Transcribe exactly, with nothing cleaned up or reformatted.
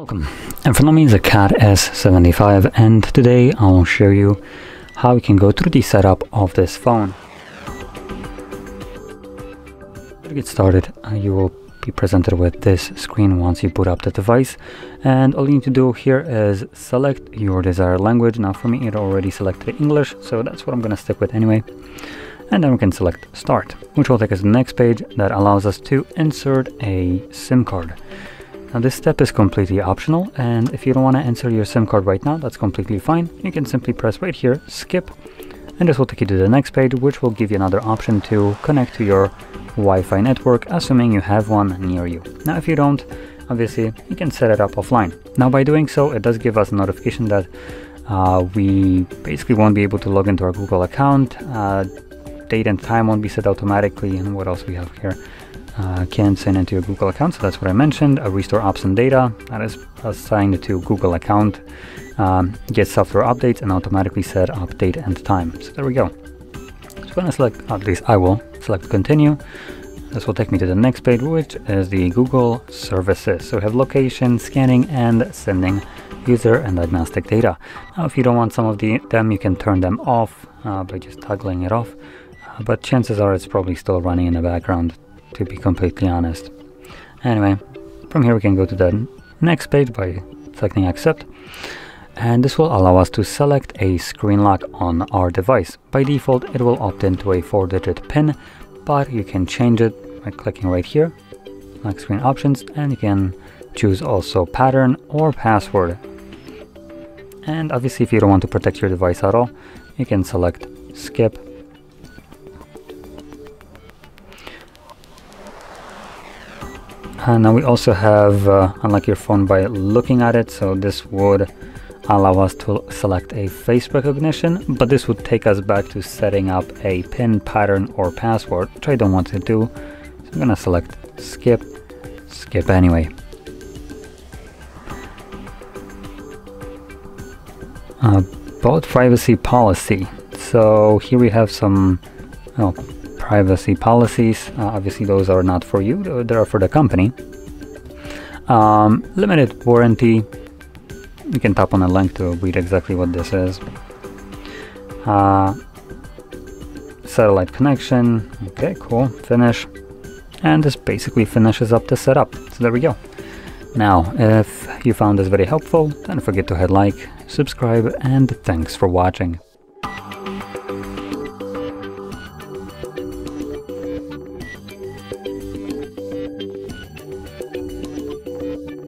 Welcome, in front of me is a CAT S seventy-five and today I will show you how you can go through the setup of this phone. To get started, you will be presented with this screen once you boot up the device, and all you need to do here is select your desired language. Now for me it already selected English, so that's what I'm gonna stick with anyway. And then we can select start, which will take us to the next page that allows us to insert a SIM card. Now this step is completely optional, and if you don't want to insert your SIM card right now, that's completely fine. You can simply press right here, skip, and this will take you to the next page, which will give you another option to connect to your Wi-Fi network, assuming you have one near you. Now if you don't, obviously you can set it up offline. Now by doing so, it does give us a notification that uh, we basically won't be able to log into our Google account, uh, date and time won't be set automatically, and what else we have here? Uh, can sign into your Google account, so that's what I mentioned. A restore apps and data, that is assigned to Google account. Um, get software updates and automatically set up date and time. So there we go. So when I select, at least I will select continue. This will take me to the next page, which is the Google services. So we have location, scanning, and sending user and diagnostic data. Now, if you don't want some of the them, you can turn them off uh, by just toggling it off. Uh, but chances are it's probably still running in the background, to be completely honest. Anyway, from here we can go to the next page by selecting accept, and this will allow us to select a screen lock on our device. By default it will opt into a four digit pin, but you can change it by clicking right here, lock screen options, and you can choose also pattern or password. And obviously if you don't want to protect your device at all, you can select skip. And now we also have uh, unlock your phone by looking at it, so this would allow us to select a face recognition, but this would take us back to setting up a pin, pattern, or password, which I don't want to do, so I'm gonna select skip, skip anyway. Uh, about privacy policy, so here we have some oh, privacy policies. Uh, obviously those are not for you, they are for the company. Um, limited warranty, you can tap on a link to read exactly what this is. Uh, satellite connection, okay, cool, finish. And this basically finishes up the setup, so there we go. Now if you found this very helpful, don't forget to hit like, subscribe, and thanks for watching.